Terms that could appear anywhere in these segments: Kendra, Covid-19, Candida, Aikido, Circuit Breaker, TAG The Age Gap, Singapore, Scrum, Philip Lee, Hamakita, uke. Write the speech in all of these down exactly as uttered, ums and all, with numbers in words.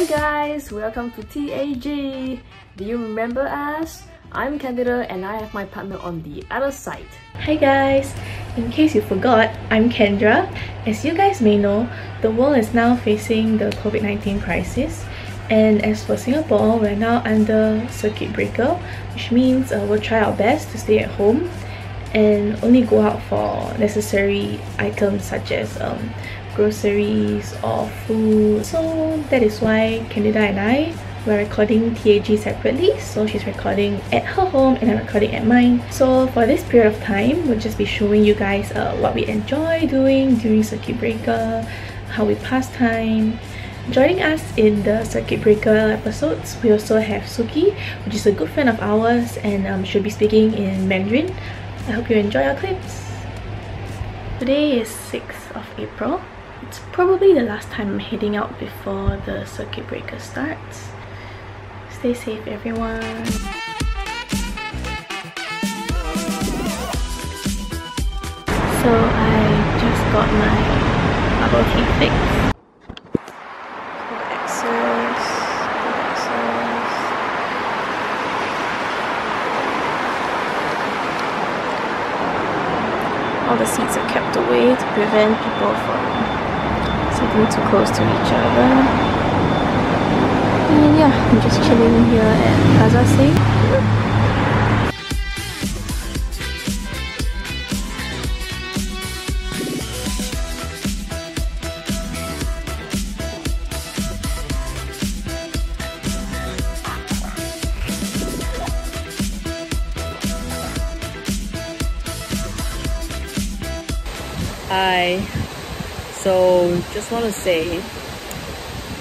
Hi guys, welcome to T A G. Do you remember us? I'm Candida and I have my partner on the other side. Hi guys, in case you forgot, I'm Kendra. As you guys may know, the world is now facing the COVID nineteen crisis, and as for Singapore, we're now under Circuit Breaker, which means uh, we'll try our best to stay at home and only go out for necessary items such as um, groceries or food. So that is why Candida and I were recording T A G separately. So she's recording at her home and I'm recording at mine. So for this period of time, we'll just be showing you guys uh, what we enjoy doing during Circuit Breaker, how we pass time. Joining us in the Circuit Breaker episodes, we also have Suki, which is a good friend of ours, and um, she'll be speaking in Mandarin. I hope you enjoy our clips. Today is sixth of April. It's probably the last time I'm heading out before the Circuit Breaker starts. Stay safe, everyone. So I just got my bubble tea fix. Good access, good access. All the seats are kept away to prevent people from sitting too close to each other. And yeah, I'm just chilling here at Plaza Sing. Hi. So, just want to say,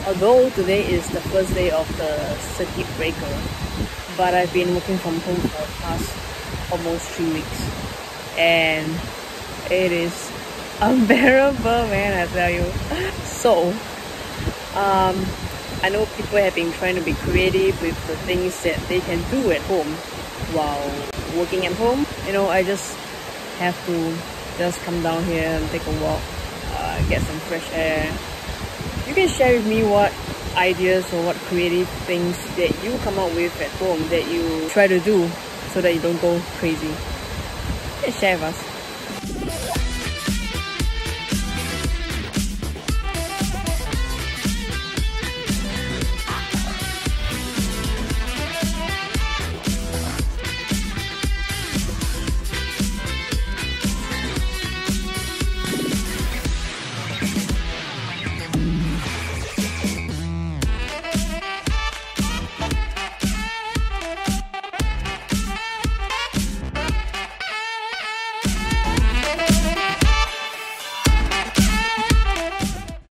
although today is the first day of the Circuit Breaker, but I've been working from home for the past almost three weeks. And it is unbearable, man, I tell you. So, um, I know people have been trying to be creative with the things that they can do at home while working at home. You know, I just have to just come down here and take a walk. Uh, get some fresh air. You can share with me what ideas or what creative things that you come up with at home that you try to do so that you don't go crazy. You can share with us.